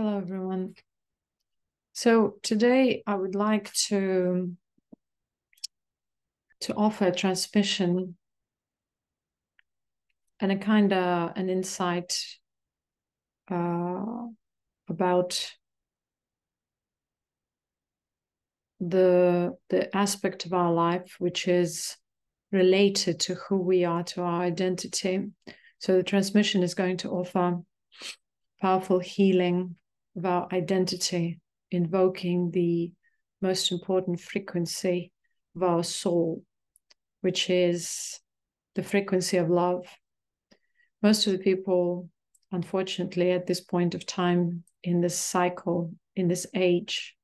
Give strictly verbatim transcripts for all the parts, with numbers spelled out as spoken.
Hello, everyone. So today I would like to, to offer a transmission and a kind of an insight uh, about the, the aspect of our life which is related to who we are, to our identity. So the transmission is going to offer powerful healing of our identity, invoking the most important frequency of our soul, which is the frequency of love. Most of the people, unfortunately, at this point of time, in this cycle, in this age,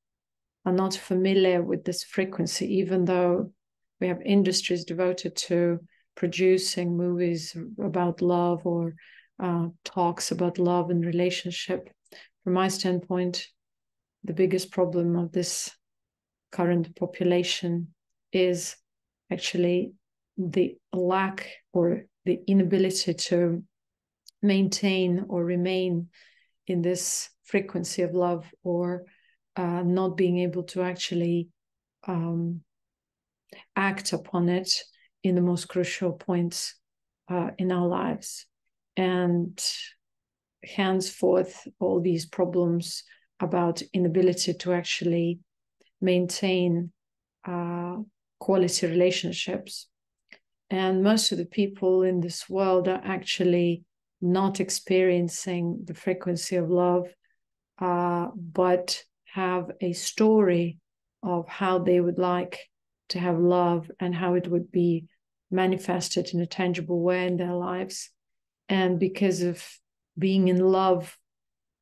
are not familiar with this frequency, even though we have industries devoted to producing movies about love or uh, talks about love and relationship. From my standpoint, the biggest problem of this current population is actually the lack or the inability to maintain or remain in this frequency of love, or uh, not being able to actually um, act upon it in the most crucial points uh, in our lives. And henceforth, all these problems about inability to actually maintain uh, quality relationships. And most of the people in this world are actually not experiencing the frequency of love, uh, but have a story of how they would like to have love and how it would be manifested in a tangible way in their lives. And because of being in love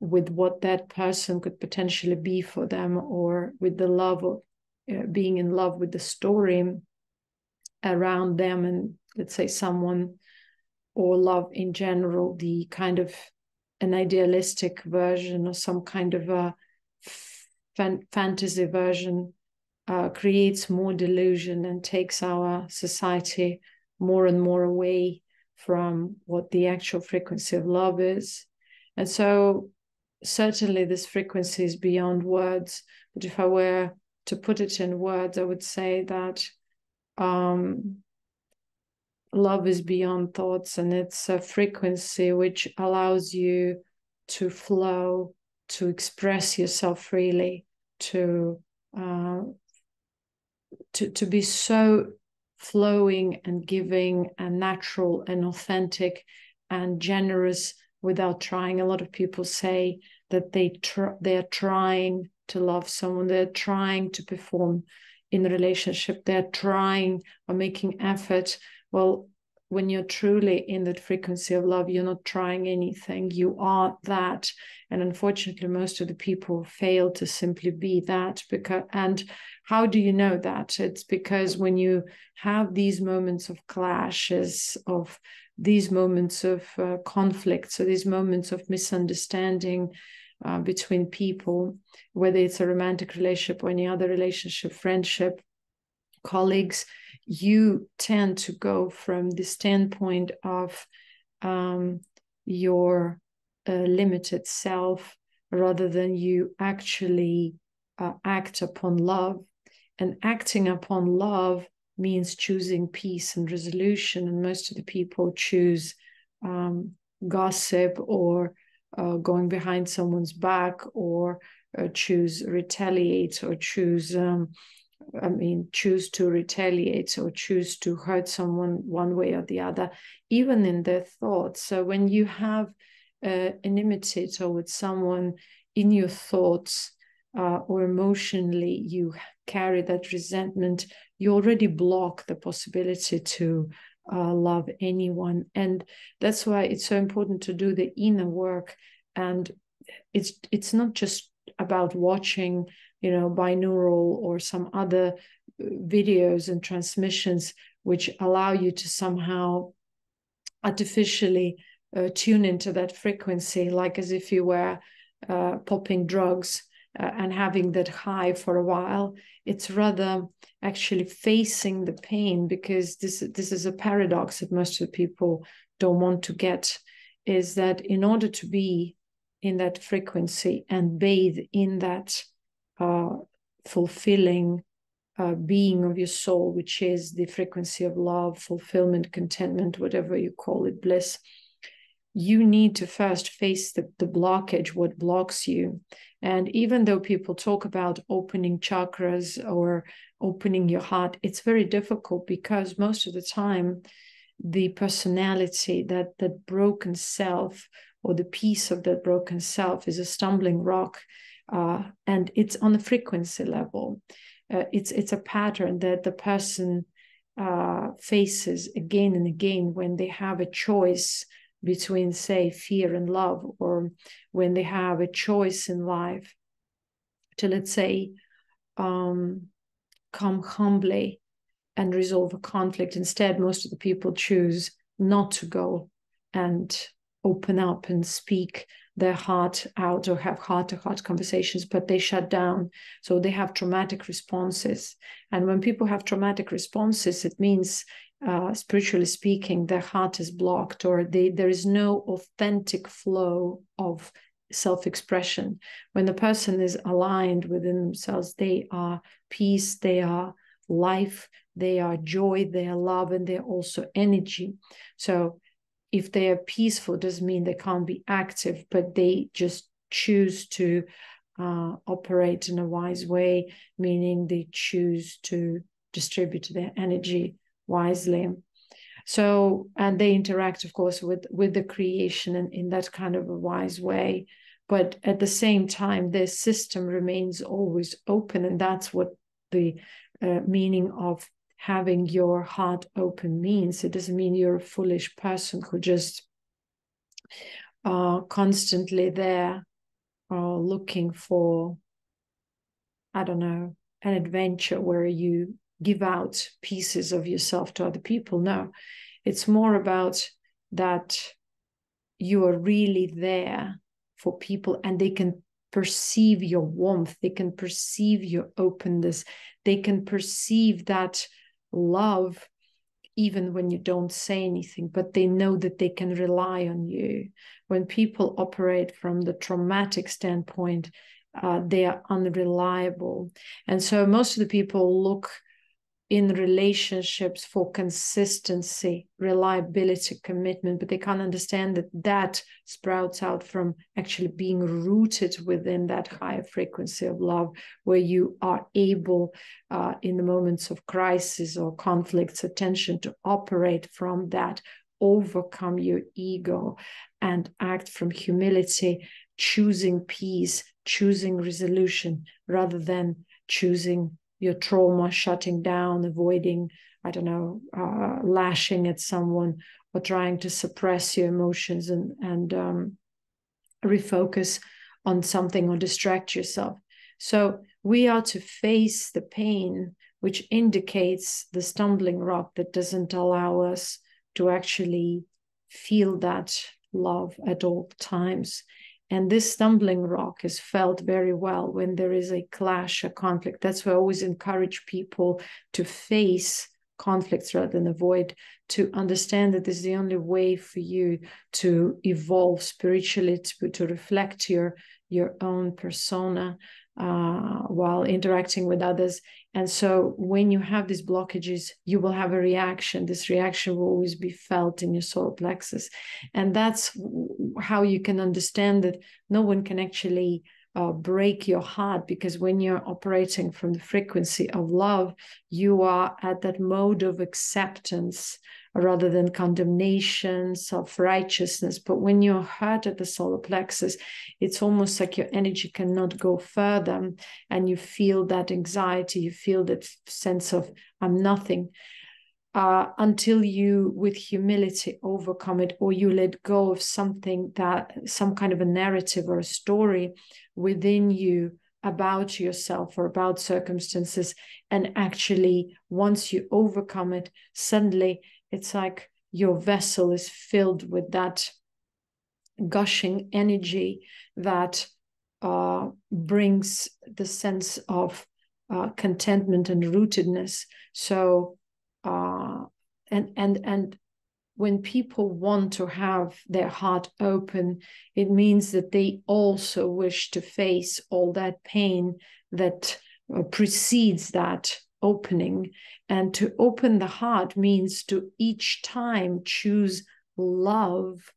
with what that person could potentially be for them, or with the love of uh, being in love with the story around them, and let's say someone, or love in general, the kind of an idealistic version or some kind of a fan fantasy version uh, creates more delusion and takes our society more and more away from what the actual frequency of love is. And so certainly this frequency is beyond words, but if I were to put it in words, I would say that um, love is beyond thoughts, and it's a frequency which allows you to flow, to express yourself freely, to, uh, to, to be so flowing and giving and natural and authentic and generous without trying. A lot of people say that they tr they're trying to love someone, they're trying to perform in a relationship, they're trying or making effort. Well, when you're truly in that frequency of love, you're not trying anything, you are that. And unfortunately, most of the people fail to simply be that. Because, and how do you know that? It's because when you have these moments of clashes, of these moments of uh, conflict, so these moments of misunderstanding uh, between people, whether it's a romantic relationship or any other relationship, friendship, colleagues, you tend to go from the standpoint of um, your uh, limited self, rather than you actually uh, act upon love. And acting upon love means choosing peace and resolution. And most of the people choose um, gossip, or uh, going behind someone's back, or uh, choose retaliate, or choose... Um, I mean, choose to retaliate or choose to hurt someone one way or the other, even in their thoughts. So when you have uh, enmity towards someone in your thoughts uh, or emotionally, you carry that resentment, you already block the possibility to uh, love anyone. And that's why it's so important to do the inner work. And it's it's not just about watching, you know, binaural or some other videos and transmissions which allow you to somehow artificially uh, tune into that frequency, like as if you were uh, popping drugs uh, and having that high for a while. It's rather actually facing the pain, because this, this is a paradox that most of the people don't want to get, is that in order to be in that frequency and bathe in that uh, fulfilling uh, being of your soul, which is the frequency of love, fulfillment, contentment, whatever you call it, bliss. You need to first face the, the blockage, what blocks you. And even though people talk about opening chakras or opening your heart, it's very difficult because most of the time, the personality, that, that broken self or the piece of that broken self is a stumbling rock. Uh, and it's on the frequency level. Uh, it's, it's a pattern that the person uh, faces again and again when they have a choice between, say, fear and love, or when they have a choice in life to, let's say, um, come humbly and resolve a conflict. Instead, most of the people choose not to go and open up and speak their heart out or have heart-to-heart conversations, but they shut down. So they have traumatic responses. And when people have traumatic responses, it means Uh, spiritually speaking, their heart is blocked, or they, there is no authentic flow of self-expression. When the person is aligned within themselves, they are peace, they are life, they are joy, they are love, and they're also energy. So if they are peaceful, it doesn't mean they can't be active, but they just choose to uh, operate in a wise way, meaning they choose to distribute their energy wisely. So, and they interact, of course, with with the creation and in that kind of a wise way, but at the same time their system remains always open. And that's what the uh, meaning of having your heart open means. It doesn't mean you're a foolish person who just are uh, constantly there uh, looking for, I don't know, an adventure where you give out pieces of yourself to other people. No, it's more about that you are really there for people and they can perceive your warmth, they can perceive your openness, they can perceive that love even when you don't say anything, but they know that they can rely on you. When people operate from the traumatic standpoint, uh, they are unreliable. And so most of the people look in relationships for consistency, reliability, commitment, but they can't understand that that sprouts out from actually being rooted within that higher frequency of love, where you are able uh, in the moments of crisis or conflicts or tension to operate from that, overcome your ego and act from humility, choosing peace, choosing resolution, rather than choosing your trauma, shutting down, avoiding, I don't know, uh, lashing at someone or trying to suppress your emotions and, and um, refocus on something or distract yourself. So we are to face the pain, which indicates the stumbling rock that doesn't allow us to actually feel that love at all times. And this stumbling rock is felt very well when there is a clash, a conflict. That's why I always encourage people to face conflicts rather than avoid, to understand that this is the only way for you to evolve spiritually, to, to reflect your, your own persona uh, while interacting with others. And so when you have these blockages, you will have a reaction. This reaction will always be felt in your solar plexus. And that's how you can understand that no one can actually uh, break your heart, because when you're operating from the frequency of love, you are at that mode of acceptance rather than condemnation, self-righteousness. But when you're hurt at the solar plexus, it's almost like your energy cannot go further, and you feel that anxiety, you feel that sense of I'm nothing, uh, until you, with humility, overcome it, or you let go of something that, some kind of a narrative or a story within you about yourself or about circumstances. And actually, once you overcome it, suddenly, it's like your vessel is filled with that gushing energy that uh, brings the sense of uh, contentment and rootedness. So, uh, and and and when people want to have their heart open, it means that they also wish to face all that pain that precedes that opening. And to open the heart means to each time choose love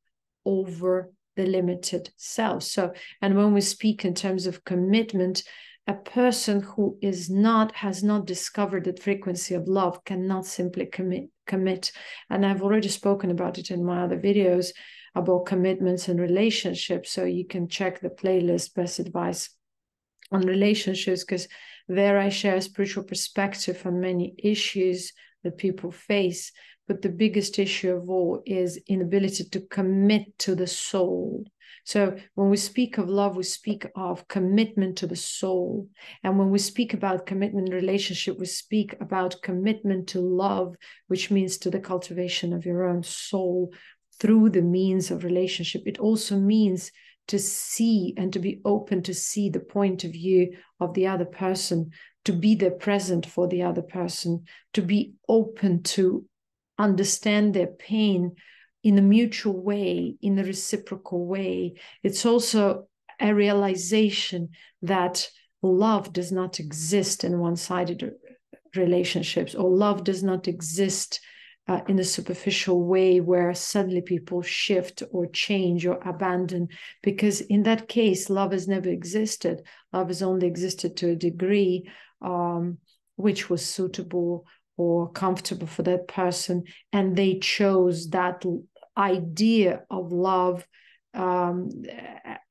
over the limited self. So, and when we speak in terms of commitment, a person who is not, has not discovered the frequency of love cannot simply commit. commit. And I've already spoken about it in my other videos about commitments and relationships. So you can check the playlist, Best Advice on Relationships, because there I share a spiritual perspective on many issues that people face. But the biggest issue of all is inability to commit to the soul. So when we speak of love, we speak of commitment to the soul. And when we speak about commitment relationship, we speak about commitment to love, which means to the cultivation of your own soul through the means of relationship. It also means to see and to be open to see the point of view of the other person, to be there present for the other person, to be open to understand their pain in a mutual way, in a reciprocal way. It's also a realization that love does not exist in one-sided relationships, or love does not exist uh, in a superficial way where suddenly people shift or change or abandon, because in that case, love has never existed. Love has only existed to a degree um, which was suitable or comfortable for that person, and they chose that idea of love um,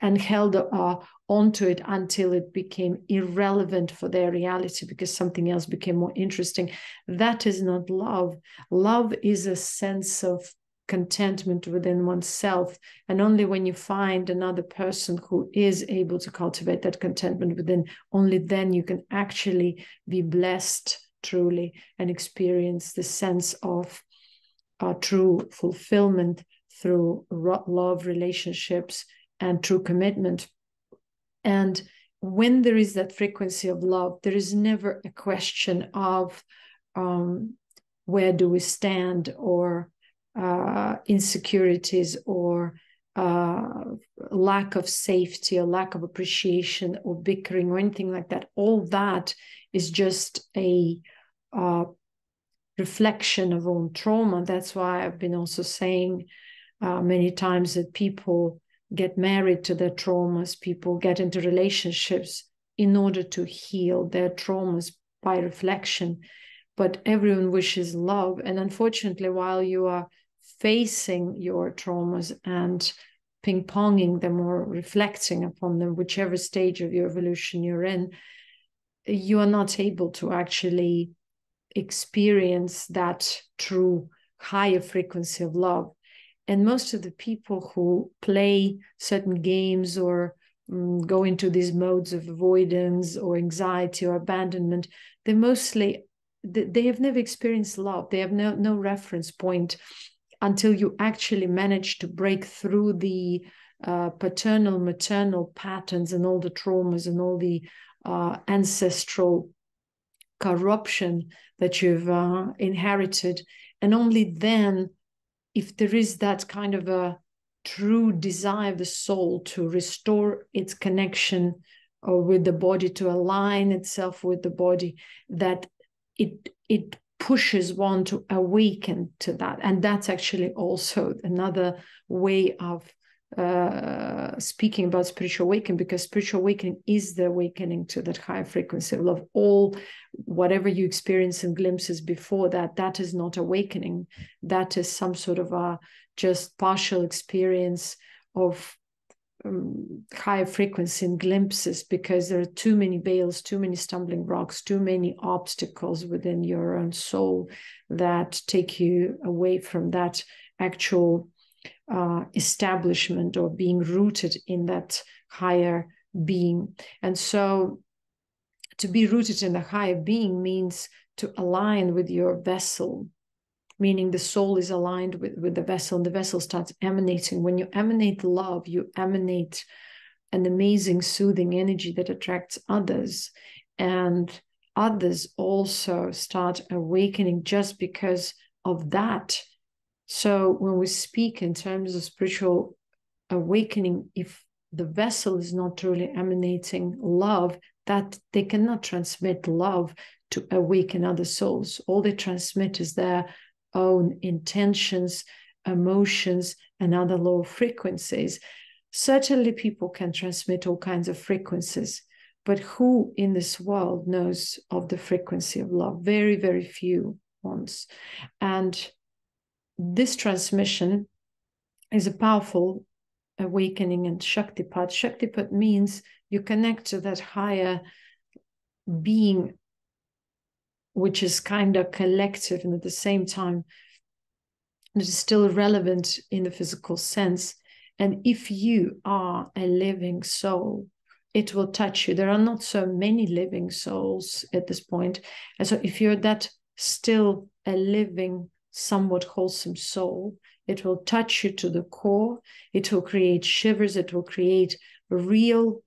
and held uh, onto it until it became irrelevant for their reality because something else became more interesting. That is not love. Love is a sense of contentment within oneself, and only when you find another person who is able to cultivate that contentment within, only then you can actually be blessed truly and experience the sense of uh, true fulfillment through love, relationships, and true commitment. And when there is that frequency of love, there is never a question of um, where do we stand, or uh, insecurities, or uh, lack of safety, or lack of appreciation, or bickering, or anything like that. All that is just a Uh, reflection of own trauma. That's why I've been also saying uh, many times that people get married to their traumas, people get into relationships in order to heal their traumas by reflection. But everyone wishes love. And unfortunately, while you are facing your traumas and ping-ponging them or reflecting upon them, whichever stage of your evolution you're in, you are not able to actually experience that true higher frequency of love. And most of the people who play certain games or um, go into these modes of avoidance or anxiety or abandonment, they mostly, they have never experienced love. They have no, no reference point until you actually manage to break through the uh, paternal, maternal patterns and all the traumas and all the uh, ancestral corruption that you've uh, inherited. And only then, if there is that kind of a true desire of the soul to restore its connection or with the body, to align itself with the body, that it it pushes one to awaken to that. And that's actually also another way of Uh, speaking about spiritual awakening, because spiritual awakening is the awakening to that higher frequency of love. All, whatever you experience in glimpses before that, that is not awakening. That is some sort of a just partial experience of um, higher frequency in glimpses, because there are too many veils, too many stumbling blocks, too many obstacles within your own soul that take you away from that actual Uh, establishment or being rooted in that higher being. And so to be rooted in the higher being means to align with your vessel, meaning the soul is aligned with, with the vessel, and the vessel starts emanating. When you emanate love, you emanate an amazing soothing energy that attracts others, and others also start awakening just because of that So when we speak in terms of spiritual awakening, if the vessel is not truly emanating love, that they cannot transmit love to awaken other souls. All they transmit is their own intentions, emotions, and other low frequencies. Certainly people can transmit all kinds of frequencies, but who in this world knows of the frequency of love? Very, very few ones. And this transmission is a powerful awakening and Shaktipat. Shaktipat means you connect to that higher being, which is kind of collective and at the same time it is still relevant in the physical sense. And if you are a living soul, it will touch you. There are not so many living souls at this point. And so if you're that still a living, somewhat wholesome soul, it will touch you to the core. It will create shivers. It will create a real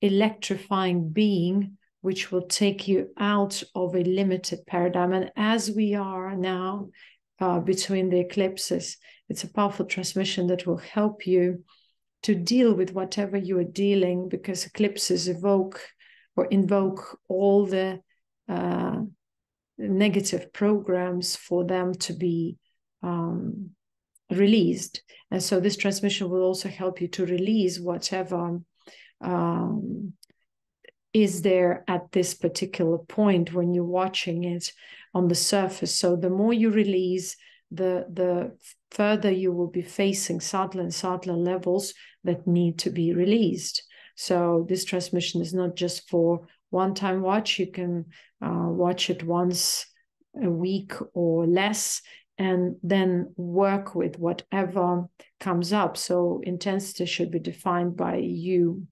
electrifying being, which will take you out of a limited paradigm. And as we are now uh, between the eclipses, it's a powerful transmission that will help you to deal with whatever you are dealing, because eclipses evoke or invoke all the uh, negative programs for them to be um, released. And so this transmission will also help you to release whatever um, is there at this particular point when you're watching it on the surface. So the more you release, the the further you will be facing subtler and subtler levels that need to be released. So this transmission is not just for one-time watch. You can uh, watch it once a week or less, and then work with whatever comes up. So intensity should be defined by you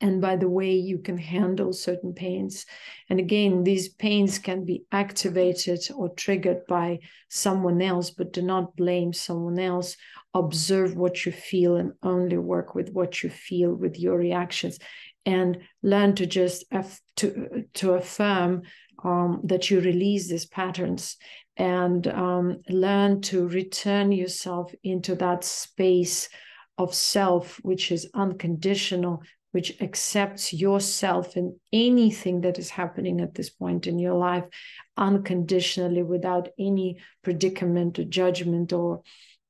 and by the way you can handle certain pains. And again, these pains can be activated or triggered by someone else, but do not blame someone else. Observe what you feel and only work with what you feel, with your reactions, and learn to just aff to, to affirm um, that you release these patterns, and um, learn to return yourself into that space of self, which is unconditional, which accepts yourself and anything that is happening at this point in your life unconditionally, without any predicament or judgment or,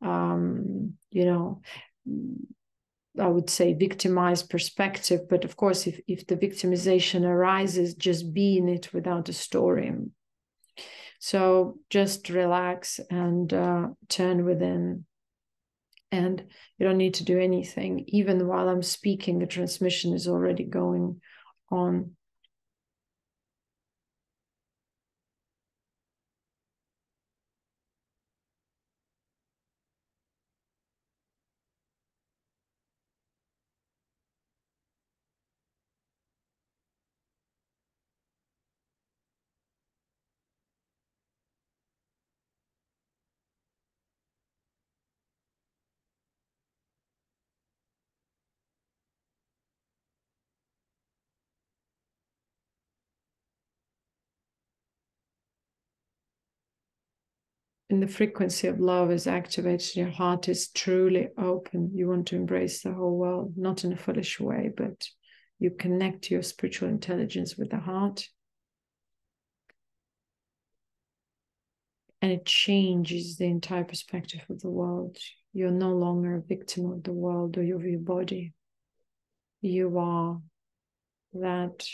um, you know, I would say victimized perspective. But of course, if, if the victimization arises, just be in it without a story. So just relax and uh, turn within. And you don't need to do anything. Even while I'm speaking, the transmission is already going on. And the frequency of love is activated. Your heart is truly open. You want to embrace the whole world, not in a foolish way, but you connect your spiritual intelligence with the heart. And it changes the entire perspective of the world. You're no longer a victim of the world or of your body. You are that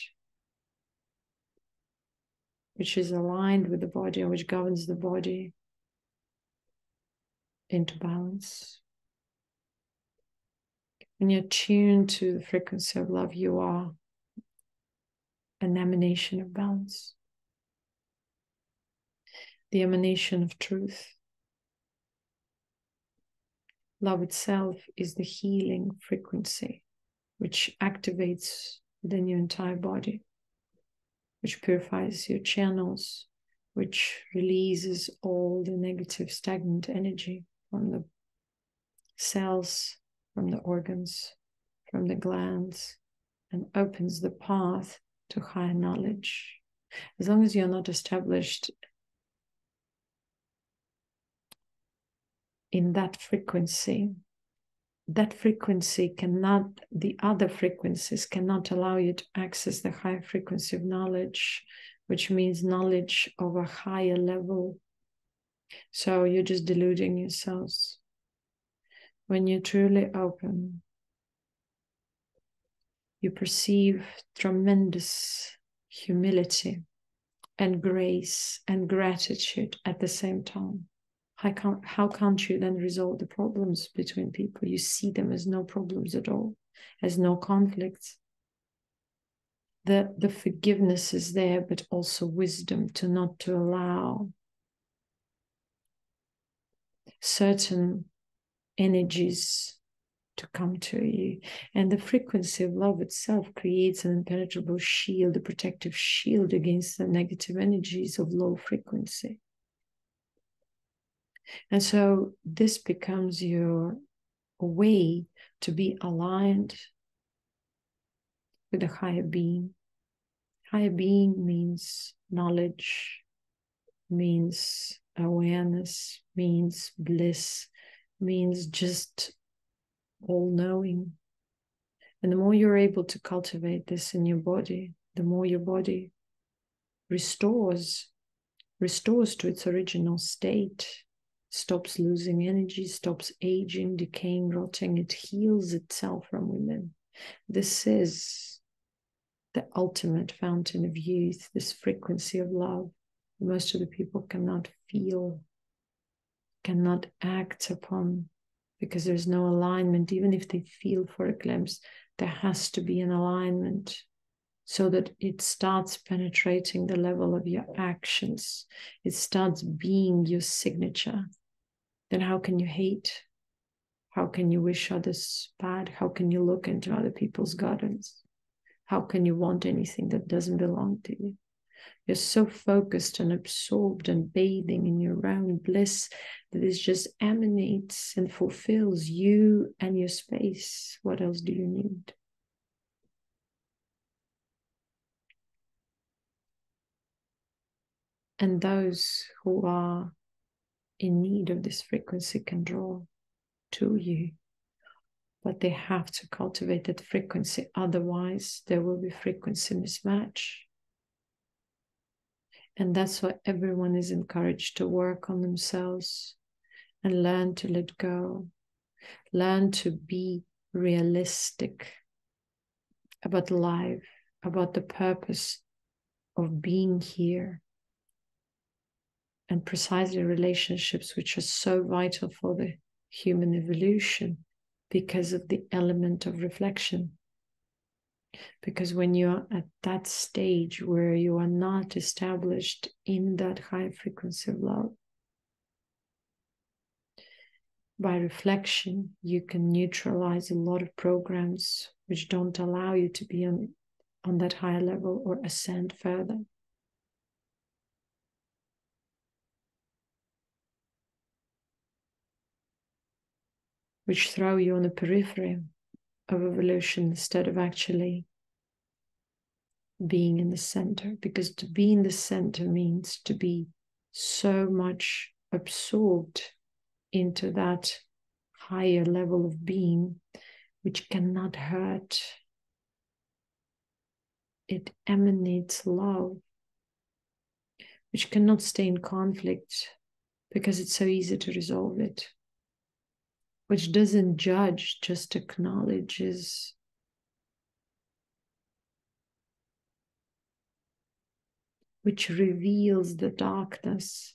which is aligned with the body and which governs the body into balance. When you're tuned to the frequency of love, you are an emanation of balance, the emanation of truth. Love itself is the healing frequency, which activates within your entire body, which purifies your channels, which releases all the negative, stagnant energy from the cells, from the organs, from the glands, and opens the path to higher knowledge. As long as you're not established in that frequency, that frequency cannot, the other frequencies cannot allow you to access the higher frequency of knowledge, which means knowledge of a higher level. So you're just deluding yourselves. When you're truly open, you perceive tremendous humility and grace and gratitude at the same time. How can't, how can't you then resolve the problems between people? You see them as no problems at all, as no conflicts. The, the forgiveness is there, but also wisdom to not to allow certain energies to come to you. And the frequency of love itself creates an impenetrable shield, a protective shield against the negative energies of low frequency. And so this becomes your way to be aligned with a higher being. Higher being means knowledge, means awareness, means bliss, means just all-knowing. And the more you're able to cultivate this in your body, the more your body restores, restores to its original state, stops losing energy, stops aging, decaying, rotting. It heals itself from within. This is the ultimate fountain of youth, this frequency of love. Most of the people cannot feel, cannot act upon, because there's no alignment. Even if they feel for a glimpse, there has to be an alignment so that it starts penetrating the level of your actions. It starts being your signature. Then how can you hate? How can you wish others bad? How can you look into other people's gardens? How can you want anything that doesn't belong to you? You're so focused and absorbed and bathing in your own bliss that this just emanates and fulfills you and your space. What else do you need? And those who are in need of this frequency can draw to you, but they have to cultivate that frequency. Otherwise, there will be frequency mismatch. And that's why everyone is encouraged to work on themselves and learn to let go, learn to be realistic about life, about the purpose of being here, and precisely relationships, which are so vital for the human evolution because of the element of reflection. Because when you are at that stage where you are not established in that high frequency of love, by reflection, you can neutralize a lot of programs which don't allow you to be on, on that higher level or ascend further. Which throw you on the periphery of evolution instead of actually being in the center. Because to be in the center means to be so much absorbed into that higher level of being, which cannot hurt. It emanates love, which cannot stay in conflict because it's so easy to resolve it. Which doesn't judge, just acknowledges. Which reveals the darkness,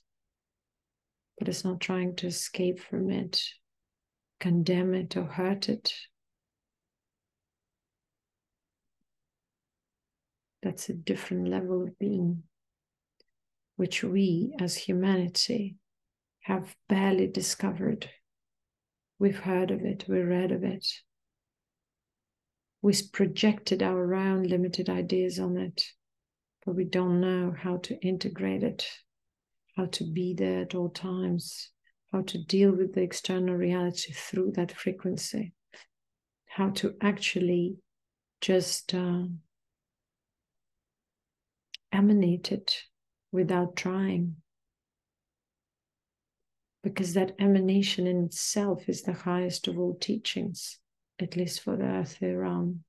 but it's not trying to escape from it, condemn it or hurt it. That's a different level of being, which we as humanity have barely discovered. We've heard of it, we read of it. We've projected our own limited ideas on it, but we don't know how to integrate it, how to be there at all times, how to deal with the external reality through that frequency, how to actually just uh, emanate it without trying. because that emanation in itself is the highest of all teachings, at least for the earthly realm.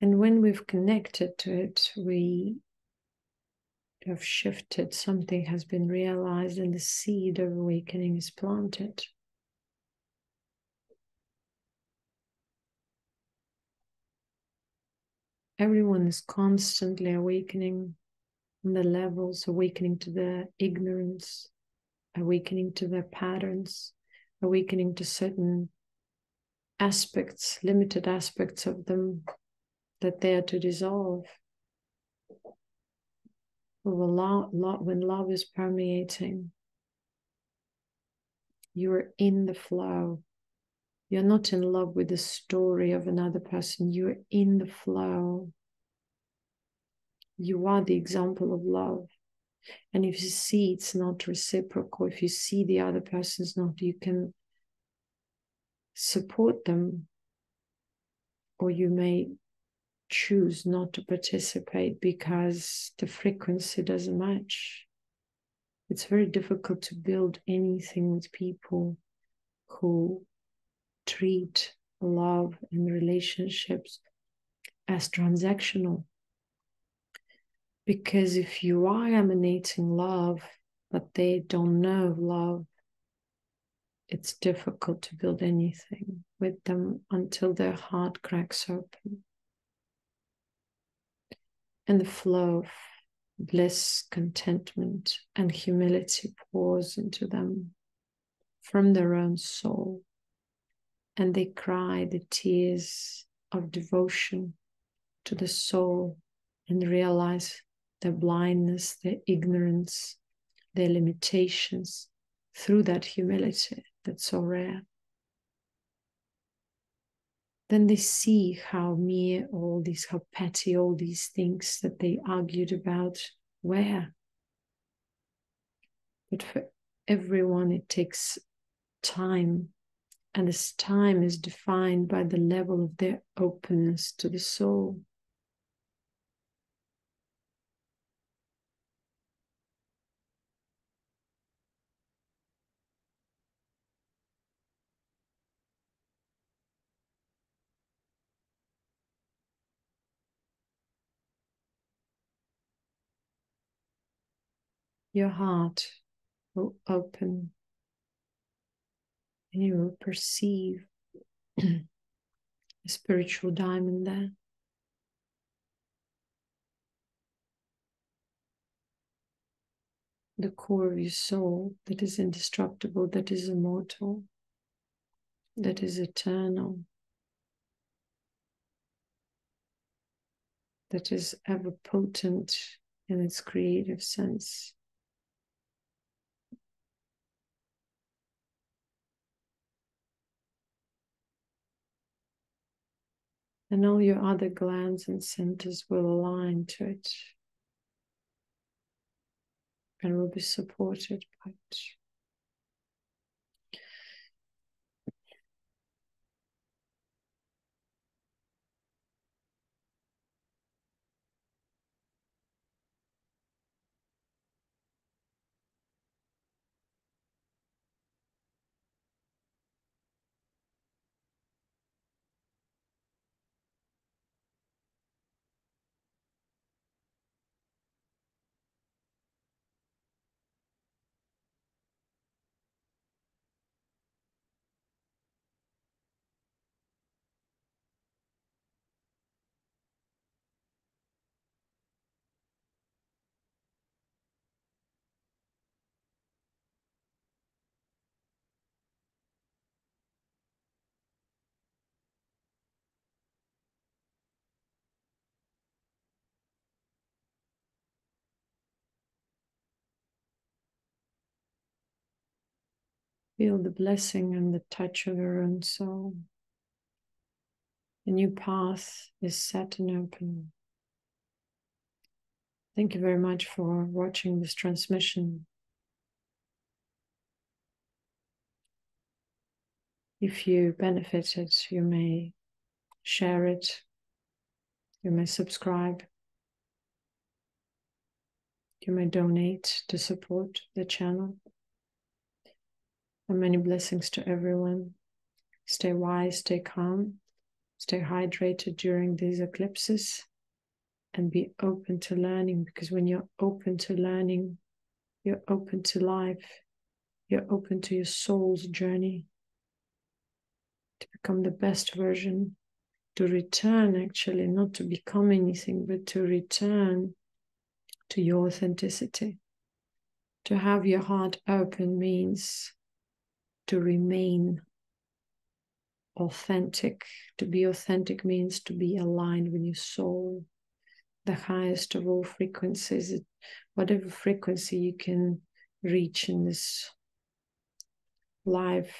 And when we've connected to it, we have shifted, something has been realized, and the seed of awakening is planted. Everyone is constantly awakening on the levels, awakening to their ignorance, awakening to their patterns, awakening to certain aspects, limited aspects of them, that they are to dissolve. When love is permeating, you are in the flow. You're not in love with the story of another person. You're in the flow. You are the example of love. And if you see it's not reciprocal, if you see the other person's not, you can support them, or you may choose not to participate because the frequency doesn't match. It's very difficult to build anything with people who treat love and relationships as transactional. Because if you are emanating love, but they don't know love, it's difficult to build anything with them until their heart cracks open. And the flow of bliss, contentment, and humility pours into them from their own soul. And they cry the tears of devotion to the soul and realize their blindness, their ignorance, their limitations through that humility that's so rare. Then they see how mere all these, how petty all these things that they argued about were. But for everyone, it takes time. And this time is defined by the level of their openness to the soul. Your heart will open and you will perceive a spiritual diamond there. The core of your soul that is indestructible, that is immortal, that is eternal, that is ever potent in its creative sense. And all your other glands and centers will align to it and will be supported by it. Feel the blessing and the touch of your own soul. A new path is set and open. Thank you very much for watching this transmission. If you benefited, you may share it You may subscribe. You may donate to support the channel. And many blessings to everyone. Stay wise, stay calm, stay hydrated during these eclipses, and be open to learning, because when you're open to learning, you're open to life, you're open to your soul's journey to become the best version, to return actually, not to become anything, but to return to your authenticity. To have your heart open means to remain authentic. To be authentic means to be aligned with your soul, the highest of all frequencies, whatever frequency you can reach in this life,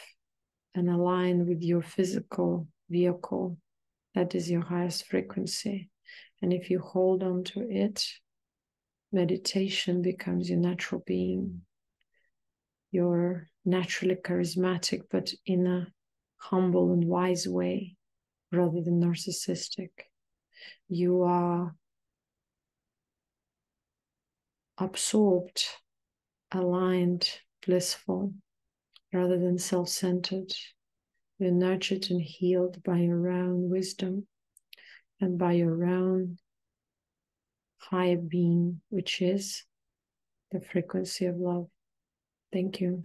and align with your physical vehicle. That is your highest frequency. And if you hold on to it, meditation becomes your natural being, your naturally charismatic but in a humble and wise way, rather than narcissistic. You are absorbed, aligned, blissful, rather than self-centered. You're nurtured and healed by your own wisdom and by your own higher being, which is the frequency of love. Thank you.